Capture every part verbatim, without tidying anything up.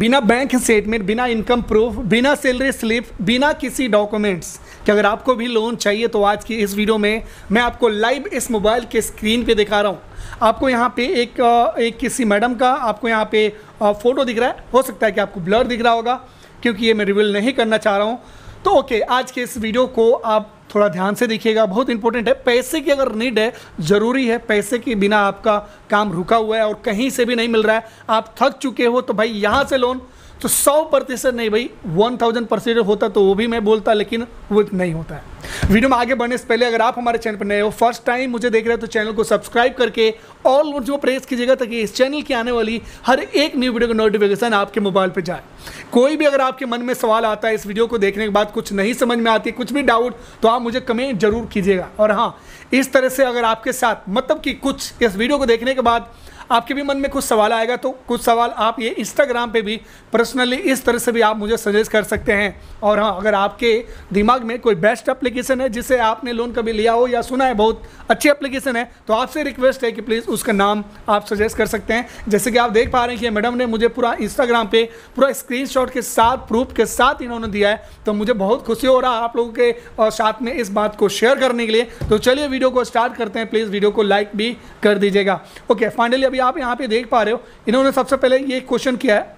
बिना bank statement, बिना income proof, बिना सैलरी स्लिप, बिना किसी डॉक्यूमेंट्स कि अगर आपको भी लोन चाहिए तो आज की इस वीडियो में मैं आपको लाइव इस मोबाइल के स्क्रीन पे दिखा रहा हूँ। आपको यहाँ पे एक एक किसी मैडम का आपको यहाँ पे फ़ोटो दिख रहा है, हो सकता है कि आपको ब्लर दिख रहा होगा क्योंकि ये मैं रिवील नहीं करना चाह रहा हूँ। तो ओके, आज के इस वीडियो को आप थोड़ा ध्यान से देखिएगा, बहुत इंपॉर्टेंट है। पैसे की अगर नीड है, ज़रूरी है, पैसे के बिना आपका काम रुका हुआ है और कहीं से भी नहीं मिल रहा है, आप थक चुके हो, तो भाई यहाँ से लोन तो सौ प्रतिशत नहीं भाई वन थाउजेंड परसेंट होता तो वो भी मैं बोलता, लेकिन वो नहीं होता है। वीडियो में आगे बढ़ने से पहले अगर आप हमारे चैनल पर नए हो, फर्स्ट टाइम मुझे देख रहे हो, तो चैनल को सब्सक्राइब करके ऑल जो प्रेस कीजिएगा ताकि इस चैनल की आने वाली हर एक न्यू वीडियो का नोटिफिकेशन आपके मोबाइल पर जाए। कोई भी अगर आपके मन में सवाल आता है इस वीडियो को देखने के बाद, कुछ नहीं समझ में आती, कुछ भी डाउट, तो आप मुझे कमेंट जरूर कीजिएगा। और हाँ, इस तरह से अगर आपके साथ मतलब कि कुछ इस वीडियो को देखने के बाद आपके भी मन में कुछ सवाल आएगा तो कुछ सवाल आप ये इंस्टाग्राम पे भी पर्सनली इस तरह से भी आप मुझे सजेस्ट कर सकते हैं। और हाँ, अगर आपके दिमाग में कोई बेस्ट एप्लीकेशन है जिसे आपने लोन कभी लिया हो या सुना है बहुत अच्छी एप्लीकेशन है, तो आपसे रिक्वेस्ट है कि प्लीज़ उसका नाम आप सजेस्ट कर सकते हैं। जैसे कि आप देख पा रहे हैं कि मैडम ने मुझे पूरा इंस्टाग्राम पर पूरा स्क्रीनशॉट के साथ प्रूफ के साथ इन्होंने दिया है, तो मुझे बहुत खुशी हो रहा है आप लोगों के साथ में इस बात को शेयर करने के लिए। तो चलिए वीडियो को स्टार्ट करते हैं, प्लीज़ वीडियो को लाइक भी कर दीजिएगा। ओके, फाइनली अभी आप यहाँ पे देख पा रहे हो, इन्होंने सबसे पहले ये क्वेश्चन किया है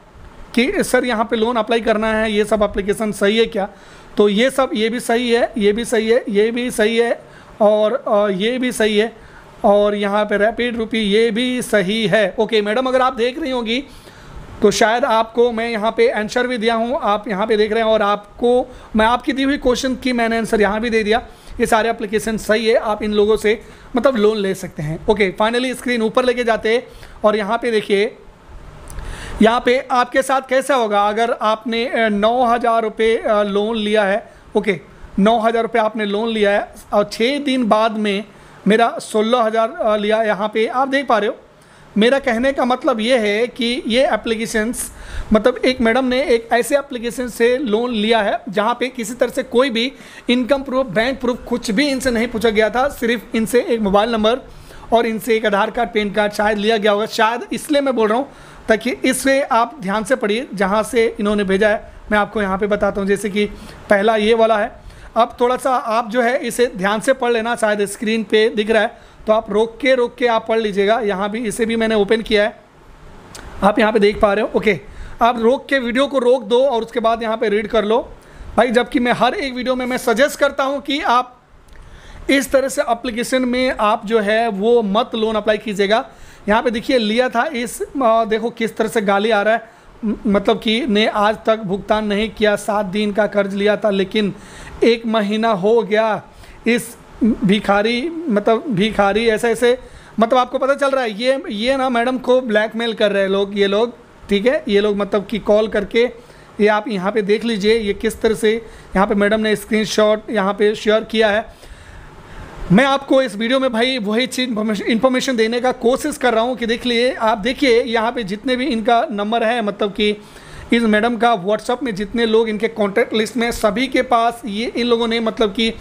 कि सर यहाँ पे लोन अप्लाई करना है, ये सब एप्लीकेशन सही है क्या? तो ये सब ये भी सही है, ये भी सही है, ये भी सही है और ये भी सही है और यहाँ पे रैपिड रुपी ये भी सही है। ओके मैडम, अगर आप देख रही होंगी तो शायद आपको मैं यहाँ पे आंसर भी दिया हूँ, आप यहाँ पे देख रहे हैं, और आपको मैं आपकी दी हुई क्वेश्चन की मैंने आंसर यहाँ भी दे दिया। ये सारे एप्लीकेशन सही है, आप इन लोगों से मतलब लोन ले सकते हैं। ओके, फाइनली स्क्रीन ऊपर लेके जाते हैं और यहाँ पे देखिए, यहाँ पे आपके साथ कैसा होगा अगर आपने नौ हज़ार रुपये लोन लिया है। ओके, नौ हज़ार रुपये आपने लोन लिया है और छः दिन बाद में मेरा सोलह हज़ार लिया, यहाँ पे आप देख पा रहे हो। मेरा कहने का मतलब ये है कि ये एप्लीकेशंस मतलब एक मैडम ने एक ऐसे एप्लीकेशन से लोन लिया है जहाँ पे किसी तरह से कोई भी इनकम प्रूफ, बैंक प्रूफ कुछ भी इनसे नहीं पूछा गया था। सिर्फ इनसे एक मोबाइल नंबर और इनसे एक आधार कार्ड, पैन कार्ड शायद लिया गया होगा, शायद इसलिए मैं बोल रहा हूँ ताकि इससे आप ध्यान से पढ़िए। जहाँ से इन्होंने भेजा है मैं आपको यहाँ पर बताता हूँ, जैसे कि पहला ये वाला है। अब थोड़ा सा आप जो है इसे ध्यान से पढ़ लेना, शायद स्क्रीन पे दिख रहा है तो आप रोक के रोक के आप पढ़ लीजिएगा। यहाँ भी इसे भी मैंने ओपन किया है, आप यहाँ पे देख पा रहे हो। ओके, आप रोक के वीडियो को रोक दो और उसके बाद यहाँ पे रीड कर लो भाई। जबकि मैं हर एक वीडियो में मैं सजेस्ट करता हूँ कि आप इस तरह से एप्लीकेशन में आप जो है वो मत लोन अप्लाई कीजिएगा। यहाँ पे देखिए लिया था इस आ, देखो किस तरह से गाली आ रहा है, मतलब कि ने आज तक भुगतान नहीं किया, सात दिन का कर्ज लिया था लेकिन एक महीना हो गया, इस भिखारी मतलब भिखारी ऐसे ऐसे मतलब आपको पता चल रहा है। ये ये ना मैडम को ब्लैकमेल कर रहे हैं लोग, ये लोग, ठीक है, ये लोग मतलब कि कॉल करके, ये आप यहाँ पे देख लीजिए ये किस तरह से यहाँ पे मैडम ने स्क्रीनशॉट यहाँ पे शेयर किया है। मैं आपको इस वीडियो में भाई वही चीज़ इंफॉर्मेशन देने का कोशिश कर रहा हूँ कि देख लिए आप देखिए यहाँ पर जितने भी इनका नंबर है, मतलब कि इस मैडम का व्हाट्सअप में जितने लोग इनके कॉन्टैक्ट लिस्ट में, सभी के पास ये इन लोगों ने मतलब कि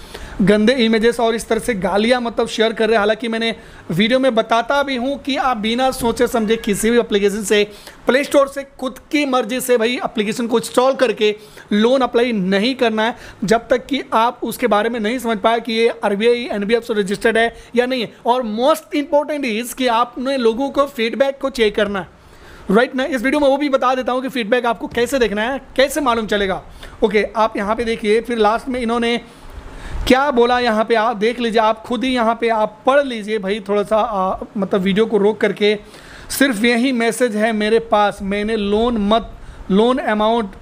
गंदे इमेजेस और इस तरह से गालियाँ मतलब शेयर कर रहे हैं। हालांकि मैंने वीडियो में बताता भी हूँ कि आप बिना सोचे समझे किसी भी एप्लीकेशन से, प्ले स्टोर से खुद की मर्ज़ी से भाई एप्लीकेशन को इंस्टॉल करके लोन अप्लाई नहीं करना है जब तक कि आप उसके बारे में नहीं समझ पाए कि ये R B I N B F से रजिस्टर्ड है या नहीं है। और मोस्ट इंपॉर्टेंट इज़ कि आपने लोगों को फीडबैक को चेक करना है, राइट right ना। इस वीडियो में वो भी बता देता हूँ कि फीडबैक आपको कैसे देखना है, कैसे मालूम चलेगा। ओके, आप यहाँ पे देखिए फिर लास्ट में इन्होंने क्या बोला यहाँ पे आप देख लीजिए, आप खुद ही यहाँ पे आप पढ़ लीजिए भाई। थोड़ा सा आ, मतलब वीडियो को रोक करके सिर्फ यही मैसेज है मेरे पास, मैंने लोन मत लोन अमाउंट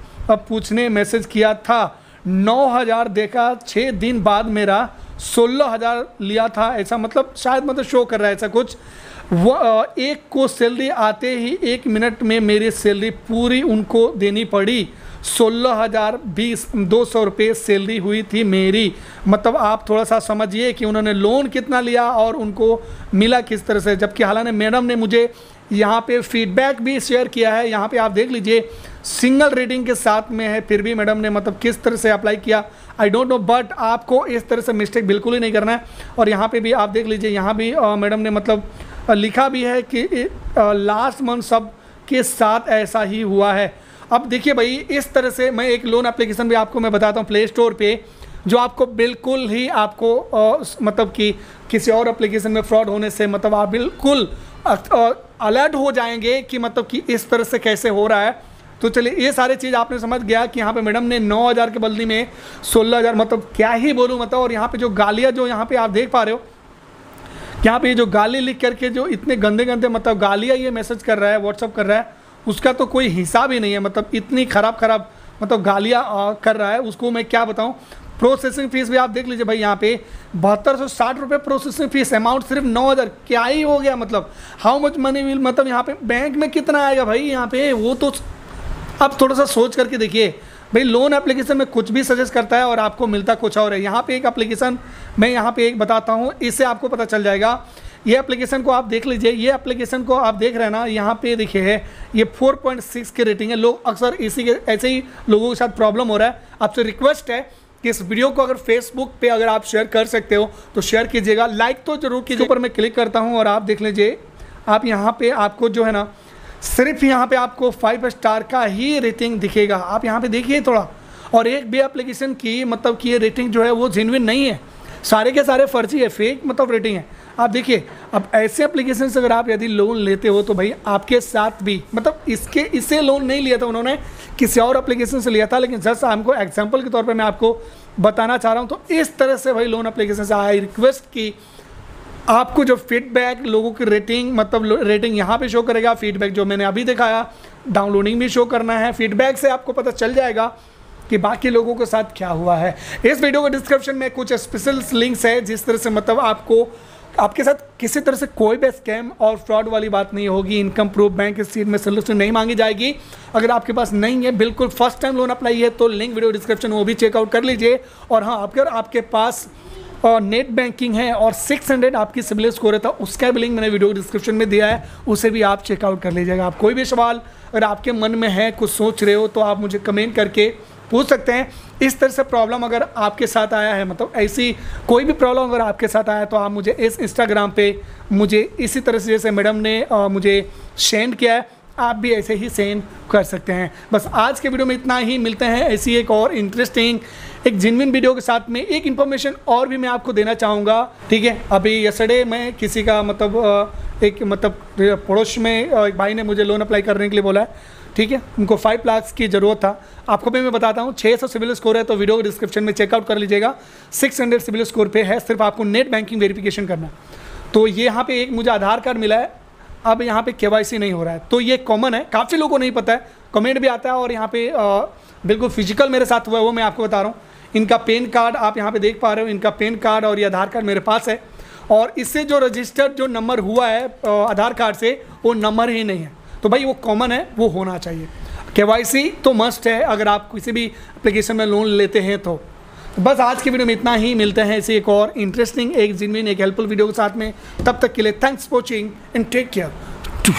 पूछने मैसेज किया था, नौ हज़ार देखा, छः दिन बाद मेरा सोलह हज़ार लिया था, ऐसा मतलब शायद मतलब शो कर रहा है ऐसा कुछ। वह एक को सैलरी आते ही एक मिनट में मेरी सैलरी पूरी उनको देनी पड़ी, सोलह हज़ार बीस दो सौ रुपये सैलरी हुई थी मेरी। मतलब आप थोड़ा सा समझिए कि उन्होंने लोन कितना लिया और उनको मिला किस तरह से। जबकि हालांकि मैडम ने मुझे यहाँ पे फीडबैक भी शेयर किया है, यहाँ पे आप देख लीजिए सिंगल रीडिंग के साथ में है, फिर भी मैडम ने मतलब किस तरह से अप्लाई किया आई डोंट नो, बट आपको इस तरह से मिस्टेक बिल्कुल ही नहीं करना है। और यहाँ पे भी आप देख लीजिए, यहाँ भी मैडम ने मतलब लिखा भी है कि लास्ट मंथ सब के साथ ऐसा ही हुआ है। अब देखिए भाई, इस तरह से मैं एक लोन एप्लीकेशन भी आपको मैं बताता हूँ प्ले स्टोर पे, जो आपको बिल्कुल ही आपको आ, मतलब कि किसी और एप्लीकेशन में फ्रॉड होने से मतलब आप बिल्कुल अलर्ट हो जाएंगे कि मतलब कि इस तरह से कैसे हो रहा है। तो चलिए ये सारे चीज़ आपने समझ गया कि यहाँ पे मैडम ने नौ हज़ार के बदले में सोलह हज़ार, मतलब क्या ही बोलूँ मतलब। और यहाँ पे जो गालियाँ जो यहाँ पे आप देख पा रहे हो, यहाँ पे जो गाली लिख करके जो इतने गंदे गंदे मतलब गालियाँ ये मैसेज कर रहा है, व्हाट्सअप कर रहा है, उसका तो कोई हिसाब ही नहीं है। मतलब इतनी ख़राब ख़राब मतलब गालियाँ कर रहा है, उसको मैं क्या बताऊँ। प्रोसेसिंग फ़ीस भी आप देख लीजिए भाई, यहाँ पे बहत्तर सौ साठ रुपये प्रोसेसिंग फ़ीस, अमाउंट सिर्फ नौ हज़ार, क्या ही हो गया मतलब। हाउ मच मनी विल, मतलब यहाँ पे बैंक में कितना आएगा भाई यहाँ पे, वो तो आप थोड़ा सा सोच करके देखिए भाई। लोन एप्लीकेशन में कुछ भी सजेस्ट करता है और आपको मिलता कुछ और है। यहाँ पे एक एप्लीकेशन मैं यहाँ पे एक बताता हूँ, इससे आपको पता चल जाएगा। ये एप्लीकेशन को आप देख लीजिए, ये एप्लीकेशन को आप देख रहे हैं ना, यहाँ पे देखिए है ये चार पॉइंट छह की रेटिंग है। लोग अक्सर इसी के ऐसे ही लोगों के साथ प्रॉब्लम हो रहा है। आपसे रिक्वेस्ट है कि इस वीडियो को अगर फेसबुक पे अगर आप शेयर कर सकते हो तो शेयर कीजिएगा, लाइक तो जरूर कीजिए। ऊपर मैं क्लिक करता हूँ और आप देख लीजिए, आप यहाँ पे आपको जो है ना सिर्फ यहाँ पे आपको फाइव स्टार का ही रेटिंग दिखेगा। आप यहाँ पे देखिए थोड़ा, और एक भी एप्लीकेशन की मतलब कि ये रेटिंग जो है वो जेन्युइन नहीं है, सारे के सारे फर्जी है, फेक मतलब रेटिंग है। आप देखिए, अब ऐसे एप्लीकेशन से अगर आप यदि लोन लेते हो तो भाई आपके साथ भी मतलब इसके इसे लोन नहीं लिया था उन्होंने, किसी और एप्लीकेशन से लिया था, लेकिन जस्ट हमको एग्जाम्पल के तौर पर मैं आपको बताना चाह रहा हूँ। तो इस तरह से भाई लोन एप्लीकेशन से आई रिक्वेस्ट की आपको जो फीडबैक, लोगों की रेटिंग मतलब रेटिंग यहाँ पे शो करेगा, फीडबैक जो मैंने अभी दिखाया, डाउनलोडिंग भी शो करना है। फीडबैक से आपको पता चल जाएगा कि बाकी लोगों के साथ क्या हुआ है। इस वीडियो के डिस्क्रिप्शन में कुछ स्पेशल लिंक्स है, जिस तरह से मतलब आपको आपके साथ किसी तरह से कोई भी स्कैम और फ्रॉड वाली बात नहीं होगी। इनकम प्रूफ, बैंक स्टेटमेंट में सैलरी नहीं मांगी जाएगी। अगर आपके पास नहीं है, बिल्कुल फर्स्ट टाइम लोन अप्लाई है, तो लिंक वीडियो डिस्क्रिप्शन वो भी चेकआउट कर लीजिए। और हाँ, अगर आपके पास और नेट बैंकिंग है और छह सौ आपकी सिबिल स्कोर था, उसका भी लिंक मैंने वीडियो डिस्क्रिप्शन में दिया है, उसे भी आप चेकआउट कर लीजिएगा। आप कोई भी सवाल अगर आपके मन में है, कुछ सोच रहे हो, तो आप मुझे कमेंट करके पूछ सकते हैं। इस तरह से प्रॉब्लम अगर आपके साथ आया है, मतलब ऐसी कोई भी प्रॉब्लम अगर आपके साथ आया है, तो आप मुझे इस इंस्टाग्राम पे मुझे इसी तरह से जैसे मैडम ने आ, मुझे सेंड किया है, आप भी ऐसे ही सेंड कर सकते हैं। बस आज के वीडियो में इतना ही, मिलते हैं ऐसी एक और इंटरेस्टिंग, एक जिनविन वीडियो के साथ में। एक इन्फॉर्मेशन और भी मैं आपको देना चाहूँगा, ठीक है। अभी यस्टरडे मैं किसी का मतलब एक मतलब पड़ोस में एक भाई ने मुझे लोन अप्लाई करने के लिए बोला है, ठीक है। उनको फाइव लाख की ज़रूरत था, आपको भी मैं बताता हूँ। छह सौ सिबिल स्कोर है, तो वीडियो के डिस्क्रिप्शन में चेकआउट कर लीजिएगा। सिक्स हंड्रेड सिबिल स्कोर पे है, सिर्फ आपको नेट बैंकिंग वेरिफिकेशन करना। तो ये यहाँ पे एक मुझे आधार कार्ड मिला है, अब यहाँ पे केवाईसी नहीं हो रहा है, तो ये कॉमन है, काफ़ी लोगों को नहीं पता है, कमेंट भी आता है। और यहाँ पे बिल्कुल फिजिकल मेरे साथ हुआ है, वो मैं आपको बता रहा हूँ। इनका पैन कार्ड आप यहाँ पे देख पा रहे हो, इनका पैन कार्ड और ये आधार कार्ड मेरे पास है, और इससे जो रजिस्टर्ड जो नंबर हुआ है आधार कार्ड से, वो नंबर ही नहीं है। तो भाई वो कॉमन है, वो होना चाहिए। केवाईसी तो मस्ट है अगर आप किसी भी एप्लीकेशन में लोन लेते हैं। तो बस आज की वीडियो में इतना ही, मिलते हैं इसी एक और इंटरेस्टिंग, एक जिनविन, एक हेल्पफुल वीडियो के साथ में। तब तक के लिए thanks for watching and take care.